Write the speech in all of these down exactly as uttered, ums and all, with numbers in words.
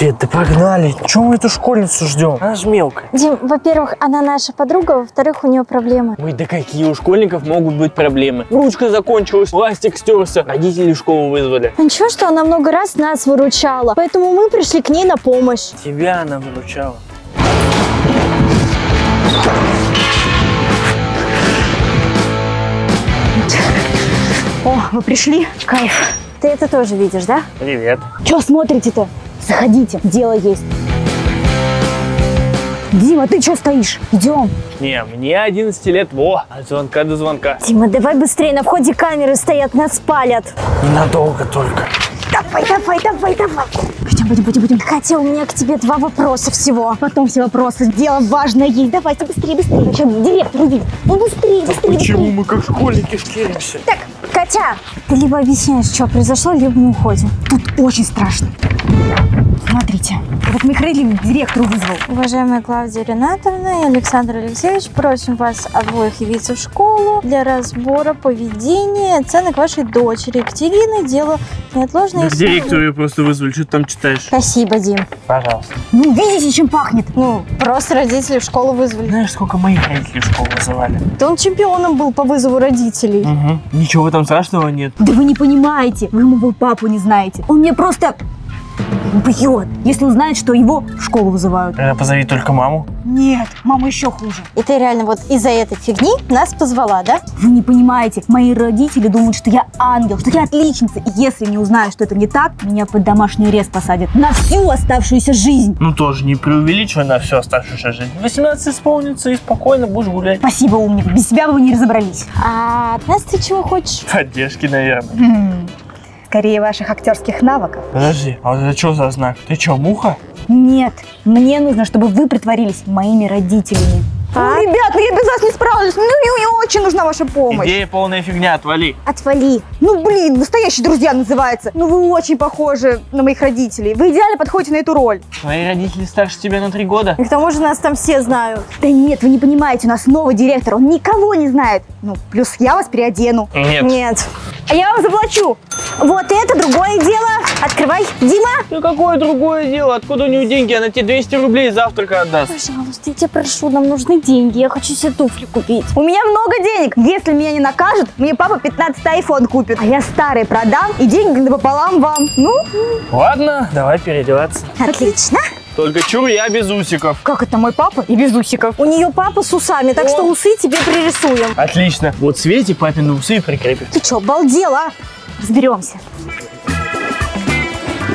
Свет, да погнали. Чего мы эту школьницу ждем? Она же мелкая. Дим, во-первых, она наша подруга, во-вторых, у нее проблемы. Ой, да какие у школьников могут быть проблемы? Ручка закончилась, пластик стерся, родители в школу вызвали. А ничего, что она много раз нас выручала, поэтому мы пришли к ней на помощь. Тебя она выручала. О, вы пришли? Кайф. Ты это тоже видишь, да? Привет. Че смотрите-то? Заходите, дело есть. Дима, ты что стоишь? Идем. Не, мне одиннадцать лет, во, от звонка до звонка. Дима, давай быстрее, на входе камеры стоят, нас палят. Ненадолго только. Давай, давай, давай, давай. Пойдем, пойдем, пойдем, пойдем. Хотя у меня к тебе два вопроса всего. Потом все вопросы, дело важное есть. Давайте быстрее, быстрее. Зачем директор увидит? Ну быстрее, быстрее. Почему быстрее. Мы как школьники шкеримся? Так, Катя, ты либо объясняешь, что произошло, либо мы уходим. Тут очень страшно. Смотрите, этот микрорелив директору вызвал. Уважаемая Клавдия Ренатовна и Александр Алексеевич, просим вас обоих явиться в школу для разбора поведения и оценок вашей дочери Екатерины. Дело неотложное. Да директору ее просто вызвали, что ты там читаешь? Спасибо, Дим. Пожалуйста. Ну, видите, чем пахнет? Ну, просто родители в школу вызвали. Знаешь, сколько моих родителей в школу вызывали? Да он чемпионом был по вызову родителей. Угу. Ничего там страшного нет. Да вы не понимаете, вы моего папу не знаете. Он мне просто... бьет, если узнает, что его в школу вызывают. Тогда позови только маму. Нет, мама еще хуже. И ты реально вот из-за этой фигни нас позвала, да? Вы не понимаете, мои родители думают, что я ангел, что я отличница. И если не узнаю, что это не так, меня под домашний арест посадят на всю оставшуюся жизнь. Ну тоже не преувеличивай на всю оставшуюся жизнь. восемнадцать исполнится и спокойно будешь гулять. Спасибо, умник, без тебя бы вы не разобрались. А от нас ты чего хочешь? Поддержки, наверное. Скорее ваших актерских навыков. Подожди, а вот это что за знак? Ты что, муха? Нет, мне нужно, чтобы вы притворились моими родителями. А? Ну, ребят, ну я без вас не справлюсь. Ну, мне очень нужна ваша помощь. Идея полная фигня, отвали. Отвали. Ну, блин, настоящие друзья называется. Ну, вы очень похожи на моих родителей. Вы идеально подходите на эту роль. Мои родители старше тебя на три года. И к тому же нас там все знают. Да нет, вы не понимаете, у нас новый директор, он никого не знает. Ну, плюс я вас переодену. Нет. Нет. А я вам заплачу. Вот это другое дело. Открывай. Дима. Ну, какое другое дело? Откуда у нее деньги? Она тебе двести рублей завтрака отдаст. Пожалуйста, я тебя прошу, нам нужны деньги, я хочу себе туфли купить. У меня много денег. Если меня не накажут, мне папа пятнадцатый айфон купит. А я старый продам и деньги пополам вам. Ну? Ладно, давай переодеваться. Отлично. Только чур, я без усиков. Как это мой папа и без усиков? У нее папа с усами, так О. что усы тебе пририсуем. Отлично. Вот Свете папины усы и прикрепим. Ты что, обалдела? Разберемся.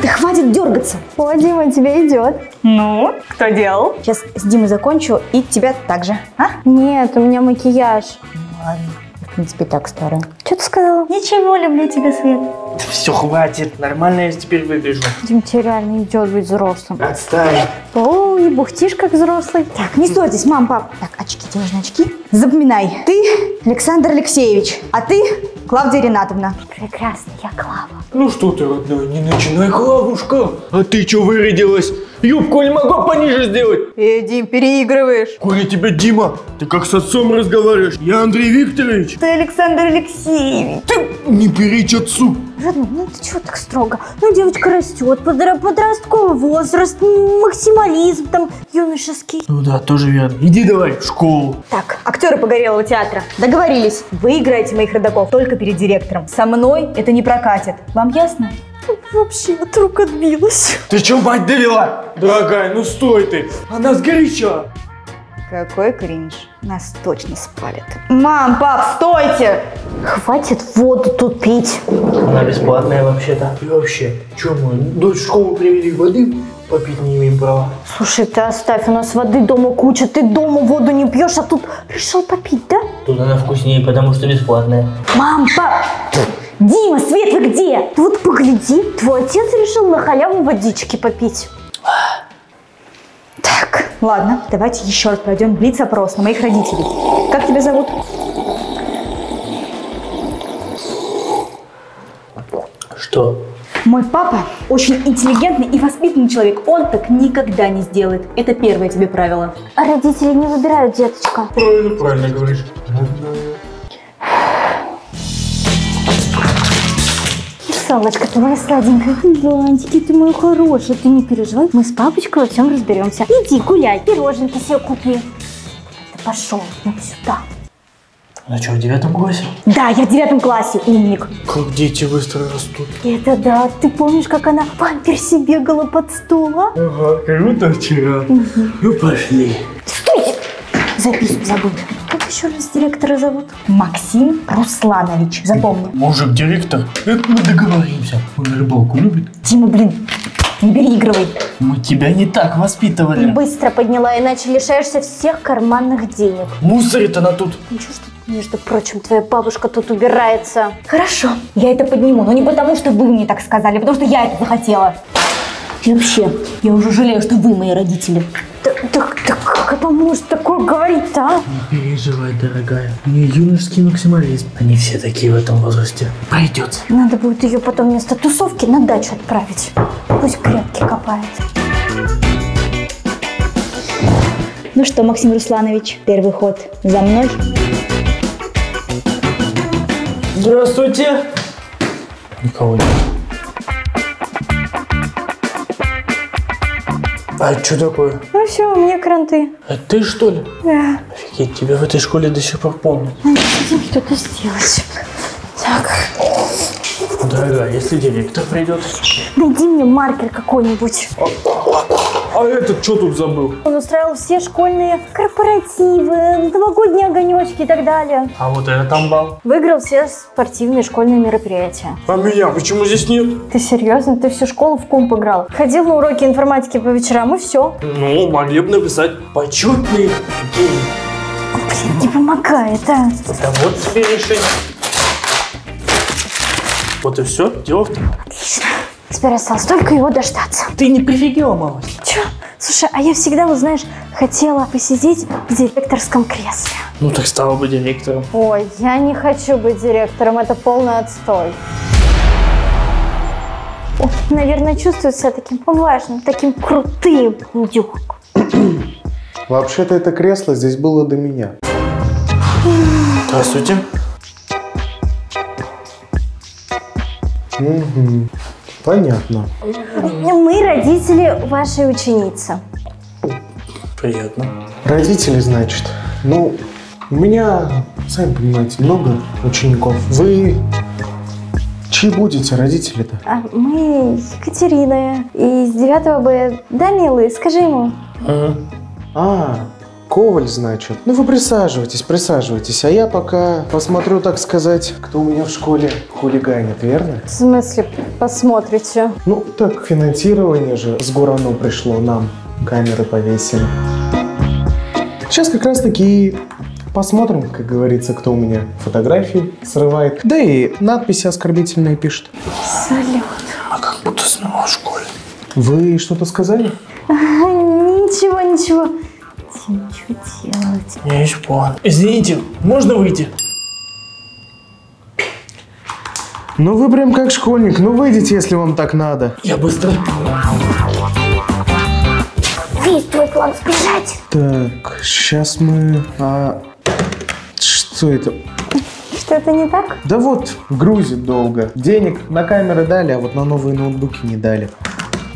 Да хватит дергаться. О, Дима, тебе идет. Ну, кто делал? Сейчас с Димой закончу и тебя также. А? Нет, у меня макияж. Ну, ладно, в принципе, так старый. Что ты сказала? Ничего, люблю тебя, Свет. Да все, хватит. Нормально я теперь выбежу. Дим, тебе реально идет быть взрослым. Отстань. О, и бухтишь как взрослый. Так, не ссорьтесь, мам, пап. Так, очки, тебе нужны очки. Запоминай. Ты Александр Алексеевич, а ты Клавдия Ренатовна. Прекрасно, я Клава. Ну что ты, родной, не начинай, Клавушка. А ты что вырядилась? Юбку не могу пониже сделать. Э, Дим, переигрываешь. Кури тебя, Дима. Ты как с отцом разговариваешь. Я Андрей Викторович. Ты Александр Алексеевич. Ты не перечь отцу. Родной, ну ты чего так строго? Ну девочка растет, подростковый возраст, максимализм там юношеский. Ну да, тоже верно. Иди давай в школу. Так, актеры Погорелого театра, договорились. Вы играете моих родаков только перед директором. Со мной это не прокатит. Вам ясно? Вообще от рук отбилась. Ты что, мать довела? Дорогая, ну стой ты. Она сгоряча. Какой кринж. Нас точно спалят. Мам, пап, стойте! Хватит воду тут пить. Она бесплатная вообще-то. И вообще, что мы, дочь в школу привели, воды попить не имеем права. Слушай, ты оставь, у нас воды дома куча. Ты дома воду не пьешь, а тут пришел попить, да? Тут она вкуснее, потому что бесплатная. Мам, пап! Дима, Свет, вы где? Ты вот погляди, твой отец решил на халяву водички попить. Так, ладно, давайте еще раз пройдем блиц-опрос на моих родителей. Как тебя зовут? Что? Мой папа очень интеллигентный и воспитанный человек. Он так никогда не сделает. Это первое тебе правило. А родители не выбирают, деточка. Правильно, правильно говоришь. Русалочка, ты моя сладенькая. Лантики, ты моя хорошая, ты не переживай. Мы с папочкой во всем разберемся. Иди гуляй, пироженки себе купи. Ты пошел, ну сюда. А что, в девятом классе? Да, я в девятом классе, умник. Как дети быстро растут. Это да, ты помнишь, как она в памперсе бегала под стол, а? Ага, круто вчера. Угу. Ну пошли. Стой! Записку забыл. Как еще раз директора зовут? Максим Русланович, запомни. Мужик директор? Это мы договоримся. Он рыбалку любит. Дима, блин, не переигрывай. Мы тебя не так воспитывали. Быстро подняла, иначе лишаешься всех карманных денег. Мусорит она тут. Ничего, что между прочим, твоя бабушка тут убирается. Хорошо, я это подниму, но не потому, что вы мне так сказали, а потому что я это захотела. И вообще, я уже жалею, что вы мои родители. Так, так, так как это может такое говорить-то, а? Не переживай, дорогая. Не юношеский максимализм. Они все такие в этом возрасте. Пройдется. Надо будет ее потом вместо тусовки на дачу отправить. Пусть грядки копает. Ну что, Максим Русланович, первый ход за мной. Здравствуйте! Никого нет. А что такое? Ну все, мне кранты. А ты что ли? Да. Офигеть, тебя в этой школе до сих пор помнят. Надо с этим что-то сделать. Так. Дорогая, если директор придет... Найди мне маркер какой-нибудь. А этот что тут забыл? Он устраивал все школьные корпоративы, новогодние огонечки и так далее. А вот этот амбал? Выиграл все спортивные школьные мероприятия. А меня почему здесь нет? Ты серьезно? Ты всю школу в комп играл. Ходил на уроки информатики по вечерам и все. Ну, могли бы написать почетный день. Блин, не помогает, а. Да вот тебе решение. Вот и все, дело в том. Отлично. Теперь осталось только его дождаться. Ты не прифигела, малыш. Че? Слушай, а я всегда, вот знаешь, хотела посидеть в директорском кресле. Ну так стала бы директором. Ой, я не хочу быть директором, это полный отстой. Он, наверное, чувствует себя таким важным, таким крутым. Вообще-то это кресло здесь было до меня. Здравствуйте. Угу. Понятно. Мы родители вашей ученицы. Приятно. Родители, значит. Ну, у меня, сами понимаете, много учеников. Вы чьи будете родители-то? А мы Екатерина из девятого Б. Да, милый, скажи ему. Ага. А, Коваль, значит. Ну, вы присаживайтесь, присаживайтесь. А я пока посмотрю, так сказать, кто у меня в школе хулиганит, верно? В смысле, посмотрите? Ну, так финансирование же с Горано пришло, нам камеры повесили. Сейчас как раз-таки посмотрим, как говорится, кто у меня фотографии срывает. Да и надписи оскорбительные пишет. Салют. А как будто снова в школе. Вы что-то сказали? Ничего, ничего. Ничего делать. Я еще понял. Извините, можно выйти? Ну вы прям как школьник. Ну выйдите, если вам так надо. Я быстро. Есть твой план сбежать. Так, сейчас мы... А... Что это? Что-то не так? Да вот, грузит долго. Денег на камеры дали, а вот на новые ноутбуки не дали.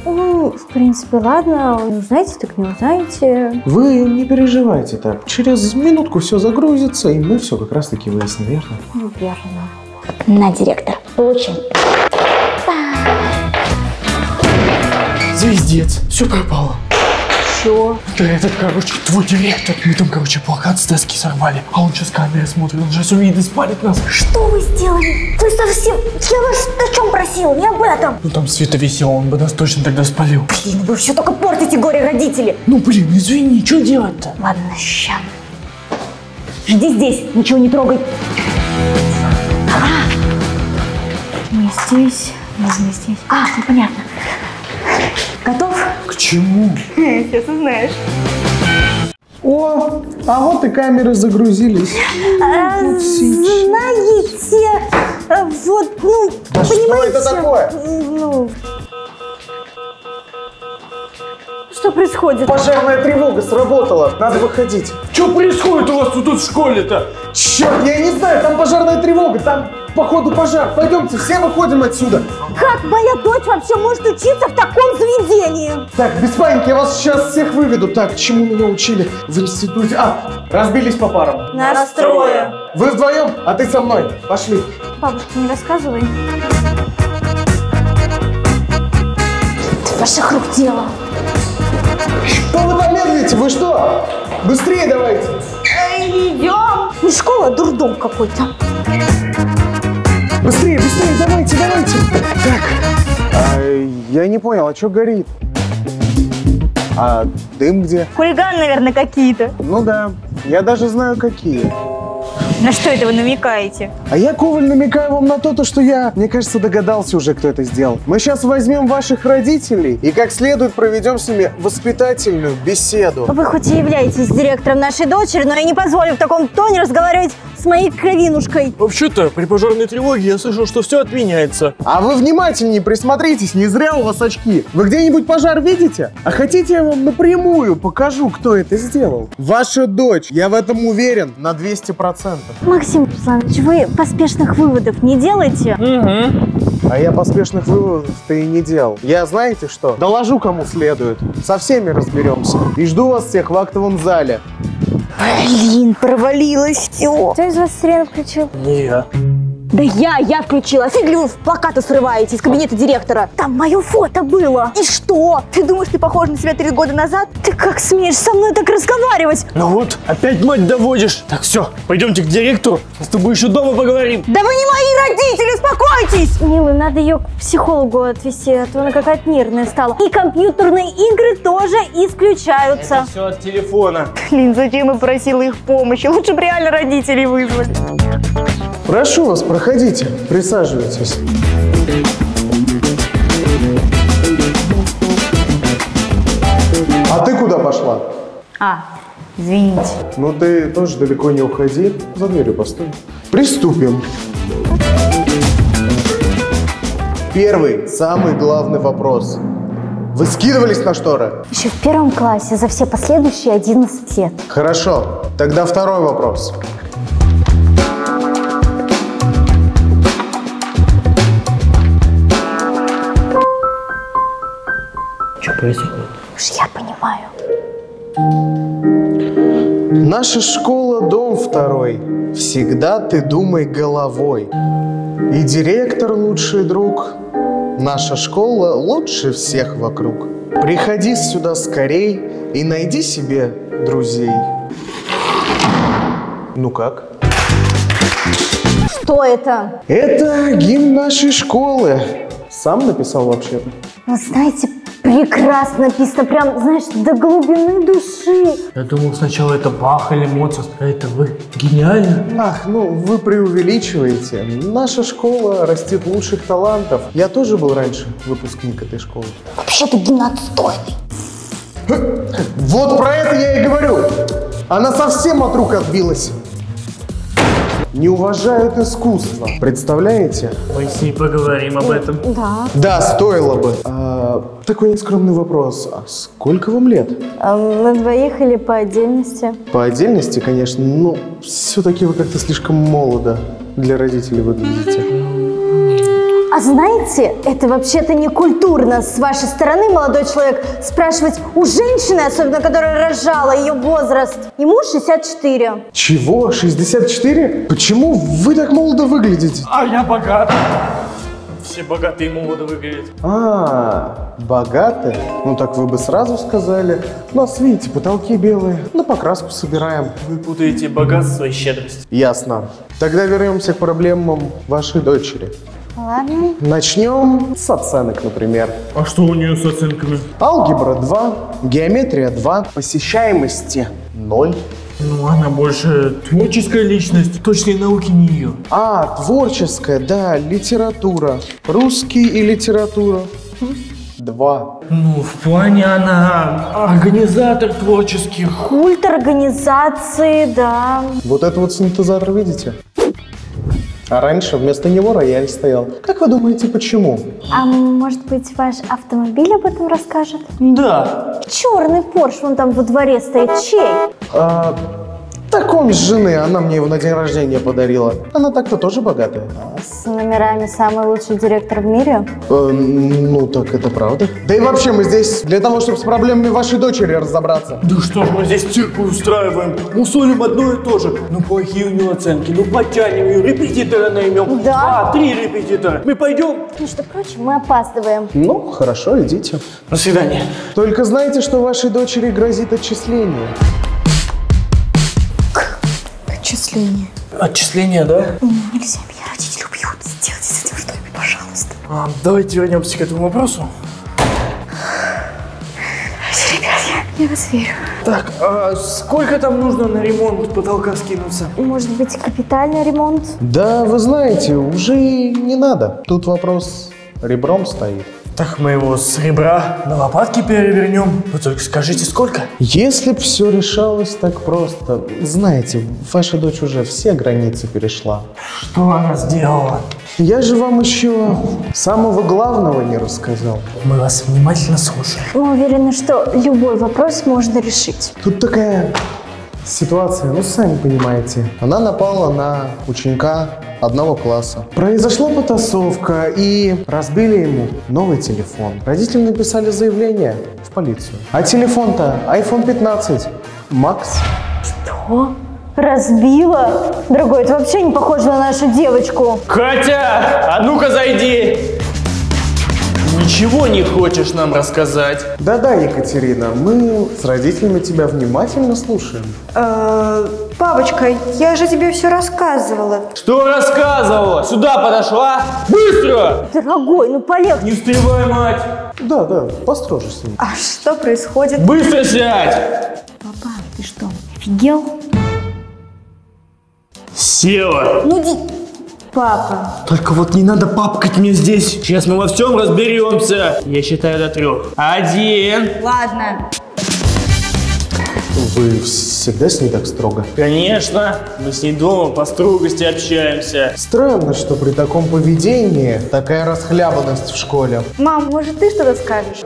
Ну, в принципе, ладно, не узнаете, так не узнаете. Вы не переживайте так. Через минутку все загрузится, и мы все как раз-таки выясним, верно? Ну, верно. На, директор, получим. Звездец, все пропало. Че? Да этот, короче, твой директор. Мы там, короче, плакат с доски сорвали. А он сейчас камеры смотрит, он сейчас увидит и спалит нас. Что вы сделали? Вы совсем... Я вас о чем просила? Не об этом. Ну там Света висела, он бы нас точно тогда спалил. Блин, вы все только портите горе родители. Ну блин, извини, что делать-то? Ладно, ща. Жди здесь, ничего не трогай. А! Не здесь, не здесь. А, ну понятно. Готов? К чему? Сейчас узнаешь. О, а вот и камеры загрузились. А, вот знаете, вот, ну, да понимаете... Что это такое? Ну, что происходит? Пожарная тревога сработала. Надо выходить. Что происходит у вас тут, тут в школе-то? Черт, я не знаю, там пожарная тревога, там... Походу пожар. Пойдемте, все выходим отсюда. Как моя дочь вообще может учиться в таком заведении? Так, без паники, я вас сейчас всех выведу. Так, чему меня учили в институте? А, разбились по парам. Нас трое. Вы вдвоем, а ты со мной. Пошли. Бабушка, не рассказывай. Это ваших рук дело. Что вы помедлите? Вы что? Быстрее давайте. Идем. Не школа, а дурдом какой-то. Быстрее, быстрее, давайте, давайте. Так, а, я не понял, а что горит? А дым где? Хулиганы, наверное, какие-то. Ну да, я даже знаю, какие. На что это вы намекаете? А я, Коваль, намекаю вам на то, то, что я, мне кажется, догадался уже, кто это сделал. Мы сейчас возьмем ваших родителей и как следует проведем с ними воспитательную беседу. Вы хоть и являетесь директором нашей дочери, но я не позволю в таком тоне разговаривать с моей кровинушкой. Вообще-то, при пожарной тревоге я слышал, что все отменяется. А вы внимательнее присмотритесь, не зря у вас очки. Вы где-нибудь пожар видите? А хотите, я вам напрямую покажу, кто это сделал? Ваша дочь, я в этом уверен на двести процентов. Максим Русланович, вы поспешных выводов не делаете? Угу. А я поспешных выводов-то и не делал. Я, знаете что, доложу кому следует. Со всеми разберемся. И жду вас всех в актовом зале. Блин, провалилось все. Кто из вас сирену включил? Не я. Да я, я включила. А фиг ли вы в плакаты срываете из кабинета директора? Там мое фото было. И что? Ты думаешь, ты похожа на себя три года назад? Ты как смеешь со мной так разговаривать? Ну вот, опять мать доводишь. Так, все, пойдемте к директору, с тобой еще дома поговорим. Да вы не мои родители, успокойтесь! Милый, надо ее к психологу отвезти, а то она какая-то нервная стала. И компьютерные игры тоже исключаются. Это все от телефона. Блин, зачем я просила их помощи? Лучше бы реально родителей вызвать. Прошу вас, проходите, присаживайтесь. А ты куда пошла? А, извините. Ну ты тоже далеко не уходи, за дверью постой. Приступим. Первый, самый главный вопрос. Вы скидывались на шторы? Еще в первом классе, за все последующие одиннадцать лет. Хорошо, тогда второй вопрос. Происходит. Уж я понимаю. Наша школа, дом второй. Всегда ты думай головой. И директор лучший друг. Наша школа лучше всех вокруг. Приходи сюда скорей и найди себе друзей. Ну как? Что это? Это гимн нашей школы. Сам написал вообще-то. Вы знаете, прекрасно написано, прям, знаешь, до глубины души. Я думал, сначала это Бах или Моцарт, а это вы. Гениально. Ах, ну вы преувеличиваете. Наша школа растит лучших талантов. Я тоже был раньше выпускник этой школы. Вообще-то геноотстойный. Вот про это я и говорю. Она совсем от рук отбилась. Не уважают искусство. Представляете? Мы с ней поговорим об этом. Да. Да, стоило бы. А, такой нескромный вопрос. А сколько вам лет? А на двоих или по отдельности? По отдельности, конечно, но все-таки вы как-то слишком молодо для родителей выглядите. А знаете, это вообще-то не культурно с вашей стороны, молодой человек, спрашивать у женщины, особенно которая рожала, ее возраст. Ему шестьдесят четыре. Чего? шестьдесят четыре? Почему вы так молодо выглядите? А я богат. Все богатые молодо выглядят. А, богатые? Ну так вы бы сразу сказали. Нас, видите, потолки белые, на покраску собираем. Вы путаете богатство и щедрость. Ясно. Тогда вернемся к проблемам вашей дочери. Ладно. Начнем с оценок, например. А что у нее с оценками? Алгебра два, геометрия два, посещаемости ноль. Ну, она больше творческая личность, точные науки не ее. А, творческая, да, литература. Русский и литература. Два. Ну, в плане она организатор творческих. Культ организации, да. Вот это вот синтезатор, видите? А раньше вместо него рояль стоял. Как вы думаете, почему? А может быть, ваш автомобиль об этом расскажет? Да. Черный Porsche, вон там во дворе стоит. Чей? А, Так он с жены, она мне его на день рождения подарила. Она так-то тоже богатая. С номерами самый лучший директор в мире? Э, ну так это правда. Да и вообще мы здесь для того, чтобы с проблемами вашей дочери разобраться. Да что ж мы здесь цирк устраиваем, усолим одно и то же. Ну плохие у нее оценки, ну потянем ее, репетитора наймем. Да. А, три репетитора. Мы пойдем. Между прочим, мы опаздываем. Ну хорошо, идите. До свидания. Только знаете, что вашей дочери грозит отчисление. Отчисление. Отчисление, да? Нельзя, меня родители убьют. Сделайте с этим что-нибудь, пожалуйста. А, давайте вернемся к этому вопросу. Все, ребят, я, я вас верю. Так, а сколько там нужно на ремонт потолка скинуться? Может быть, капитальный ремонт? Да, вы знаете, уже не надо. Тут вопрос ребром стоит. Так мы его с ребра на лопатки перевернем. Вы только скажите, сколько? Если бы все решалось так просто. Знаете, ваша дочь уже все границы перешла. Что она сделала? Я же вам еще самого главного не рассказал. Мы вас внимательно слушаем. Мы уверены, что любой вопрос можно решить. Тут такая ситуация, ну сами понимаете. Она напала на ученика одного класса. Произошла потасовка и разбили ему новый телефон. Родители написали заявление в полицию. А телефон-то айфон пятнадцать. Макс. Что? Разбила? Дорогой, это вообще не похоже на нашу девочку. Катя, а ну-ка зайди. Ничего не хочешь нам рассказать? Да-да, Екатерина, мы с родителями тебя внимательно слушаем. Папочка, я же тебе все рассказывала. Что рассказывала? Сюда подошла? Быстро! Дорогой, ну полегче. Не встревай, мать. Да, да, построже с ним. А что происходит? Быстро сядь! Папа, ты что, офигел? Села. Ну, иди. Папа. Только вот не надо папкать мне здесь. Сейчас мы во всем разберемся. Я считаю до трех. Один. Ладно. Вы всегда с ней так строго? Конечно, мы с ней дома по строгости общаемся. Странно, что при таком поведении такая расхлябанность в школе. Мам, может ты что-то скажешь?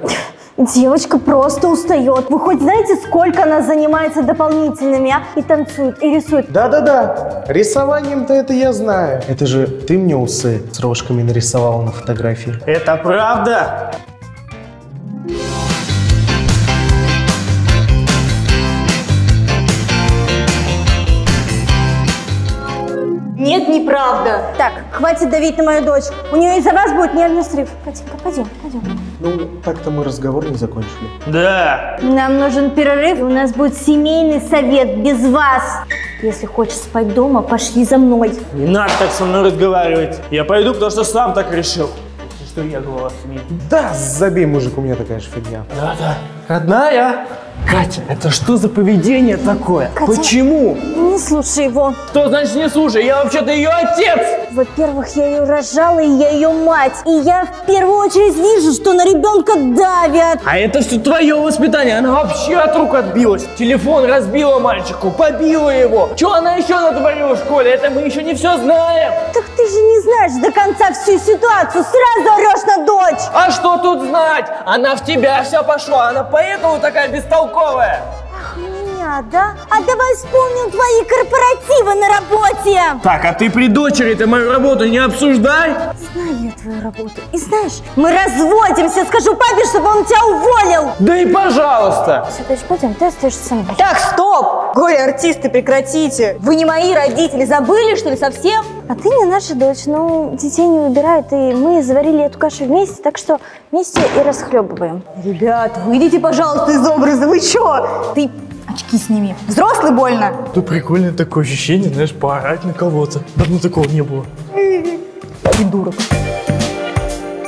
Девочка просто устает. Вы хоть знаете, сколько она занимается дополнительными, а? И танцует, и рисует. Да-да-да, рисованием-то это я знаю. Это же ты мне усы с рожками нарисовала на фотографии. Это правда? Нет, неправда. Так, хватит давить на мою дочь. У нее из-за вас будет нервный срыв. Катенька, пойдем, пойдем. Ну, так-то мы разговор не закончили. Да. Нам нужен перерыв, у нас будет семейный совет без вас. Если хочешь спать дома, пошли за мной. Не надо так со мной разговаривать. Я пойду, потому что сам так решил. Что я голова сми. Да, забей, мужик, у меня такая же фигня. Да-да. Родная? Катя, это что за поведение такое? Катя, почему? Не слушай его. Что значит не слушай? Я вообще-то ее отец! Во-первых, я ее рожала, и я ее мать. И я в первую очередь вижу, что на ребенка давят. А это все твое воспитание. Она вообще от рук отбилась. Телефон разбила мальчику, побила его. Че она еще натворила в школе? Это мы еще не все знаем. Так ты же не знаешь до конца всю ситуацию. Сразу орешь на дочь. А что тут знать? Она в тебя вся пошла. Она поэтому такая бестолковая. Ах, меня, да? А давай вспомним твои корпоративы на работе. Так, а ты при дочери-то мою работу не обсуждай. Знаю я твою работу. И знаешь, мы разводимся. Скажу папе, чтобы он тебя уволил. Да и пожалуйста. Все, дочь, пойдем, ты остаешься со мной. Так, стоп! Горе-артисты, прекратите. Вы не мои родители. Забыли, что ли, совсем? А ты не наша дочь. Ну, детей не выбирают. И мы заварили эту кашу вместе, так что... вместе и расхлебываем. Ребят, выйдите, пожалуйста, из образа. Вы чё? Ты очки сними. Взрослый больно. Да прикольное такое ощущение, знаешь, поорать на кого-то. Давно такого не было. Придурок.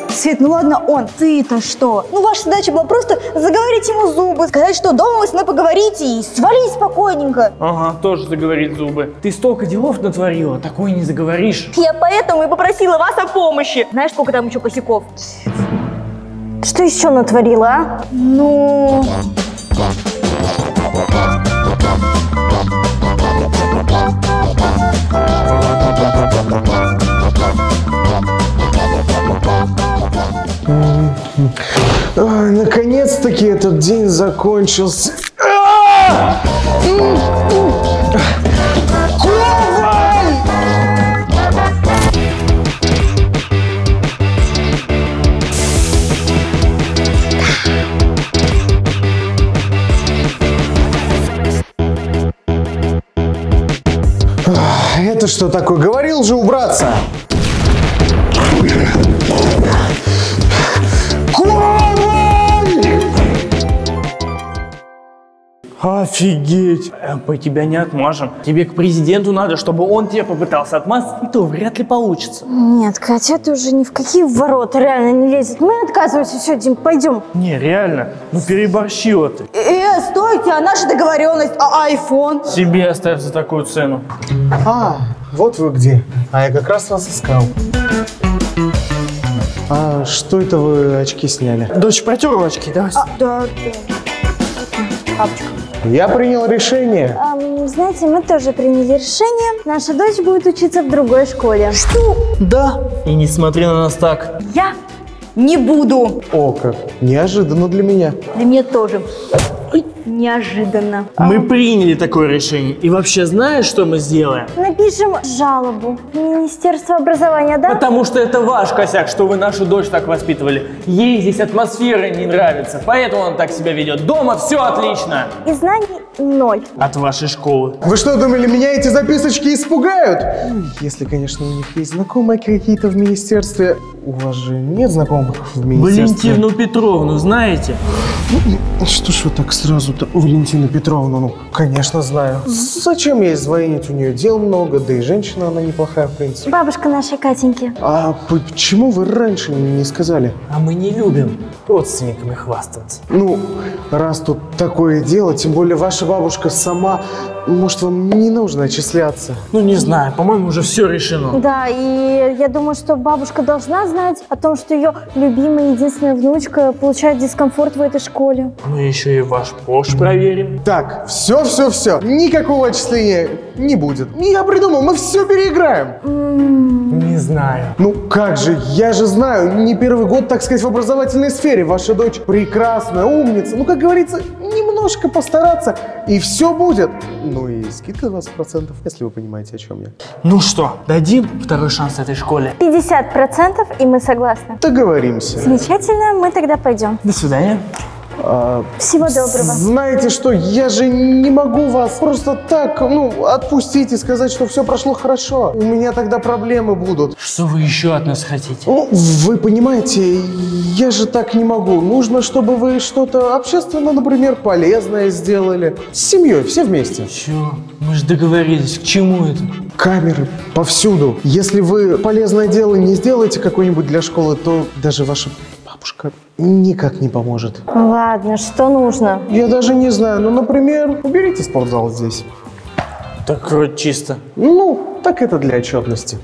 Свет, ну ладно он, ты-то что? Ну, ваша задача была просто заговорить ему зубы, сказать, что дома вы с мной поговорите и свалить спокойненько. Ага, тоже заговорить зубы. Ты столько делов натворила, такое не заговоришь. Я поэтому и попросила вас о помощи. Знаешь, сколько там еще косяков? Что еще натворила, а? Ну... Наконец-таки этот день закончился. это что такое? Говорил же убраться! Офигеть! Мы тебя не отмажем. Тебе к президенту надо, чтобы он тебя попытался отмазать, и то вряд ли получится. Нет, Катя, это уже ни в какие ворота реально не лезет. Мы отказываемся, все, Дим, пойдем. Не, реально, ну переборщила ты. Э, стойте, а наша договоренность, а iPhone? Себе оставь за такую цену. А, вот вы где. А я как раз вас искал. А что это вы очки сняли? Дочь протерла очки, да? А, да, да. Папочка. Я принял решение. Эм, знаете, мы тоже приняли решение. Наша дочь будет учиться в другой школе. Что? Да. И не смотри на нас так. Я не буду. О, как. Неожиданно для меня. Для меня тоже. Неожиданно. Мы приняли такое решение. И вообще, знаешь, что мы сделаем? Напишем жалобу в Министерство образования, да? Потому что это ваш косяк, что вы нашу дочь так воспитывали. Ей здесь атмосфера не нравится, поэтому она так себя ведет. Дома все отлично. И знаний ноль. От вашей школы. Вы что, думали, меня эти записочки испугают? Если, конечно, у них есть знакомые какие-то в министерстве. У вас же нет знакомых в министерстве? Валентину Петровну знаете? Что ж вы так сразу-то? Валентину Петровну, ну, конечно, знаю. Зачем ей звонить? У нее дел много, да и женщина она неплохая, в принципе. Бабушка нашей Катеньки. А почему вы раньше не сказали? А мы не любим родственниками хвастаться. Ну, раз тут такое дело, тем более ваша бабушка сама... Может, вам не нужно отчисляться? Ну, не знаю. По-моему, уже все решено. Да, и я думаю, что бабушка должна знать о том, что ее любимая единственная внучка получает дискомфорт в этой школе. Ну, еще и ваш Porsche проверим. Так, все-все-все. Никакого отчисления не будет. Я придумал, мы все переиграем. Mm. Не знаю. Ну, как же, я же знаю. Не первый год, так сказать, в образовательной сфере. Ваша дочь прекрасная, умница. Ну, как говорится, немножко постараться, и все будет. Ну и скидка двадцать процентов, если вы понимаете, о чем я. Ну что, дадим второй шанс этой школе? пятьдесят процентов, и мы согласны. Договоримся. Замечательно, мы тогда пойдем. До свидания. А, всего доброго. Знаете что, я же не могу вас просто так, ну, отпустить и сказать, что все прошло хорошо. У меня тогда проблемы будут. Что вы еще от нас хотите? Ну, вы понимаете, я же так не могу. Нужно, чтобы вы что-то общественно, например, полезное сделали. С семьей, все вместе. Чего? Мы же договорились, к чему это? Камеры повсюду. Если вы полезное дело не сделаете какое-нибудь для школы, то даже ваши... Бабушка никак не поможет. Ладно, что нужно? Я даже не знаю. Ну, например, уберите спортзал здесь. Так вроде чисто. Ну, так это для отчетности.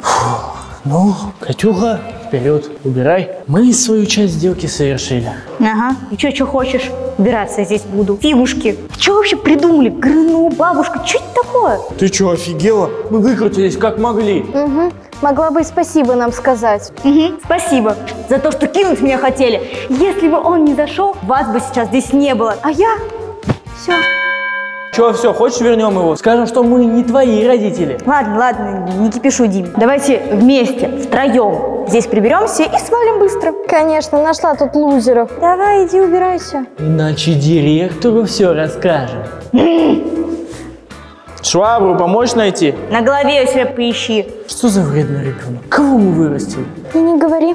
Фух. Ну, Катюха, вперед, убирай. Мы свою часть сделки совершили. Ага. И че, че хочешь? Убираться я здесь буду. Фигушки. Че вообще придумали? Грыну, бабушка, что это такое? Ты че, офигела? Мы выкрутились как могли. Угу. Могла бы и спасибо нам сказать. Угу, спасибо за то, что кинуть меня хотели. Если бы он не зашел, вас бы сейчас здесь не было. А я... Все. Че, все, хочешь вернем его? Скажем, что мы не твои родители. Ладно, ладно, не кипишу, Дим. Давайте вместе, втроем, здесь приберемся и свалим быстро. Конечно, нашла тут лузеров. Давай, иди убирайся. Иначе директору все расскажем. Швабру помочь найти? На голове у себя поищи. Что за вредный ребенок? Кого мы вырастили? И не говори.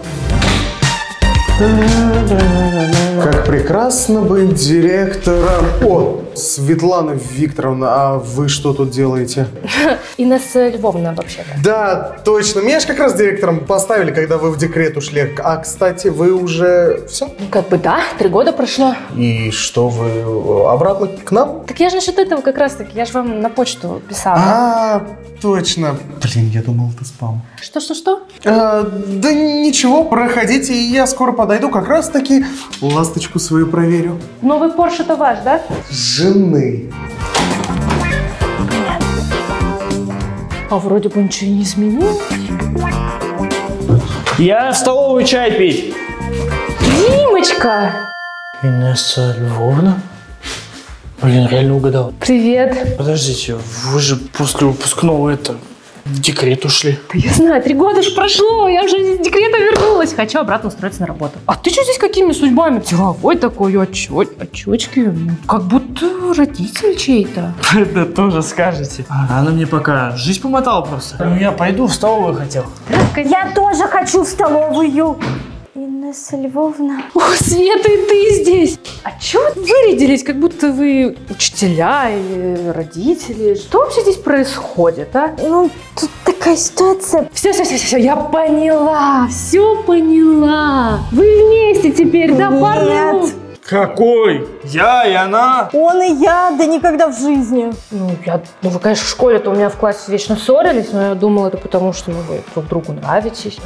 Как прекрасно быть директором. О, Светлана Викторовна, а вы что тут делаете? Инесса Львовна вообще-то. Да, точно. Меня же как раз директором поставили, когда вы в декрет ушли. А, кстати, вы уже все? Как бы да, три года прошло. И что, вы обратно к нам? Так я же насчет этого как раз-таки, я же вам на почту писала. А, точно. Блин, я думал, это спам. Что-что-что? А, да ничего, проходите, я скоро подойду, как раз-таки ласточку свою проверю. Новый Porsche-то ваш, да? Жены. А вроде бы ничего не изменилось. Я в столовую чай пить. Димочка! Инесса Львовна? Блин, реально угадал. Привет. Подождите, вы же после выпускного это... В декрет ушли. Да я знаю, три года же прошло, я уже из декрета вернулась. Хочу обратно устроиться на работу. А ты что здесь какими судьбами? Деловой такой, очечки, как будто родитель чей-то. Да тоже скажете. Она мне пока жизнь помотала просто. Я пойду в столовую хотел. Я тоже хочу в столовую. Инесса Львовна. О, Света, и ты здесь! А чего вырядились, как будто вы учителя или родители? Что вообще здесь происходит, а? Ну, тут такая ситуация. Все, все, все, все, я поняла, все поняла. Вы вместе теперь, да, парни? Какой? Я и она? Он и я, да никогда в жизни. Ну, я, ну вы, конечно, в школе-то у меня в классе вечно ссорились, но я думала, это потому, что вы друг другу нравитесь.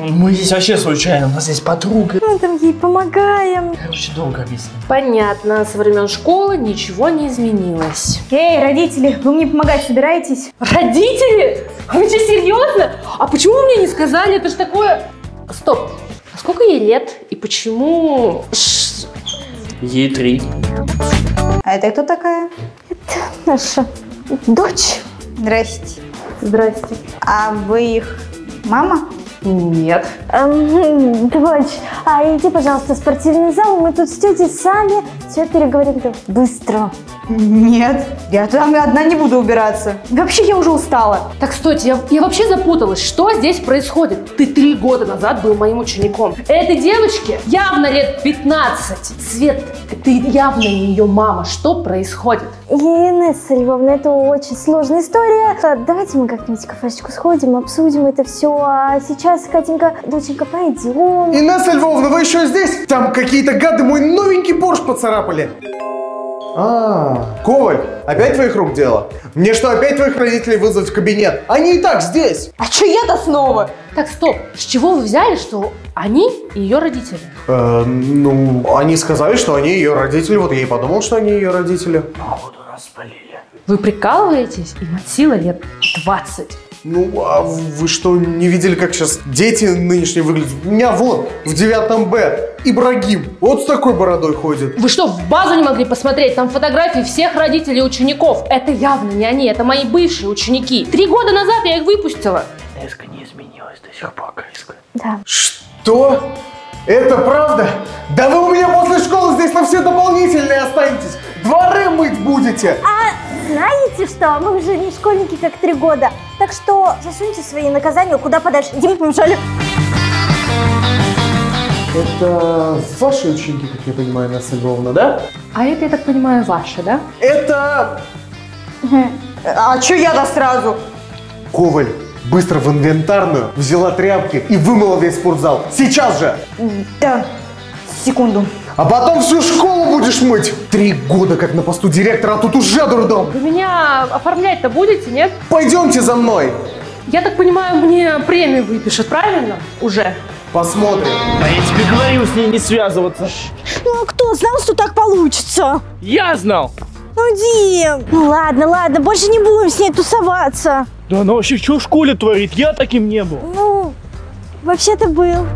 Мы здесь вообще случайно, у нас здесь подруга. Мы там ей помогаем. Я вообще долго объяснила. Понятно, со времен школы ничего не изменилось. Эй, родители, вы мне помогать собираетесь? Родители? Вы что, серьезно? А почему вы мне не сказали? Это же такое... Стоп, а сколько ей лет и почему... Ей три. А это кто такая? Это наша дочь. Здрасте. Здрасте. А вы их мама? Нет. Эм, дочь, а иди, пожалуйста, в спортивный зал. Мы тут с тетей сами все переговорим быстро. Нет, я там одна не буду убираться. Вообще я уже устала. Так, стойте, я, я вообще запуталась, что здесь происходит. Ты три года назад был моим учеником. Этой девочке явно лет пятнадцать. Свет, ты явно не ее мама. Что происходит? Инесса Львовна, это очень сложная история. Давайте мы как-нибудь в кафешечку сходим, обсудим это все. А сейчас, Катенька, доченька, пойдем. Инесса Львовна, вы еще здесь? Там какие-то гады мой новенький Porsche поцарапали. А, Коваль, опять твоих рук дело? Мне что, опять твоих родителей вызвать в кабинет? Они и так здесь. А че я-то снова? Так, стоп, с чего вы взяли, что они и ее родители? Э, ну, они сказали, что они ее родители, вот я и подумал, что они ее родители. Походу, распалили. Вы прикалываетесь? Им от силы лет двадцать. Ну, а вы что, не видели, как сейчас дети нынешние выглядят? У меня вон, в девятом Б, Ибрагим, вот с такой бородой ходит. Вы что, в базу не могли посмотреть? Там фотографии всех родителей учеников. Это явно не они, это мои бывшие ученики. Три года назад я их выпустила. Эска не изменилась до сих пор, Эска. Да. Что? Это правда? Да вы у меня после школы здесь на все дополнительные останетесь. Дворы мыть будете. А знаете что? Мы уже не школьники, как три года. Так что засуньте свои наказания куда подальше. Идем, побежали. Это ваши ученики, как я понимаю, Инесса Львовна, да? А это, я так понимаю, ваши, да? Это... А чё я-то сразу? Коваль быстро в инвентарную взяла тряпки и вымыла весь спортзал. Сейчас же! Да, секунду. А потом всю школу будешь мыть. Три года как на посту директора, а тут уже дурдом. Вы меня оформлять-то будете, нет? Пойдемте за мной. Я так понимаю, мне премию выпишут, правильно? Уже. Посмотрим. А я тебе говорил, с ней не связываться. Ну а кто знал, что так получится? Я знал. Ну, Дим. Ну ладно, ладно, больше не будем с ней тусоваться. Да она вообще что в школе творит? Я таким не был. Ну, вообще-то был.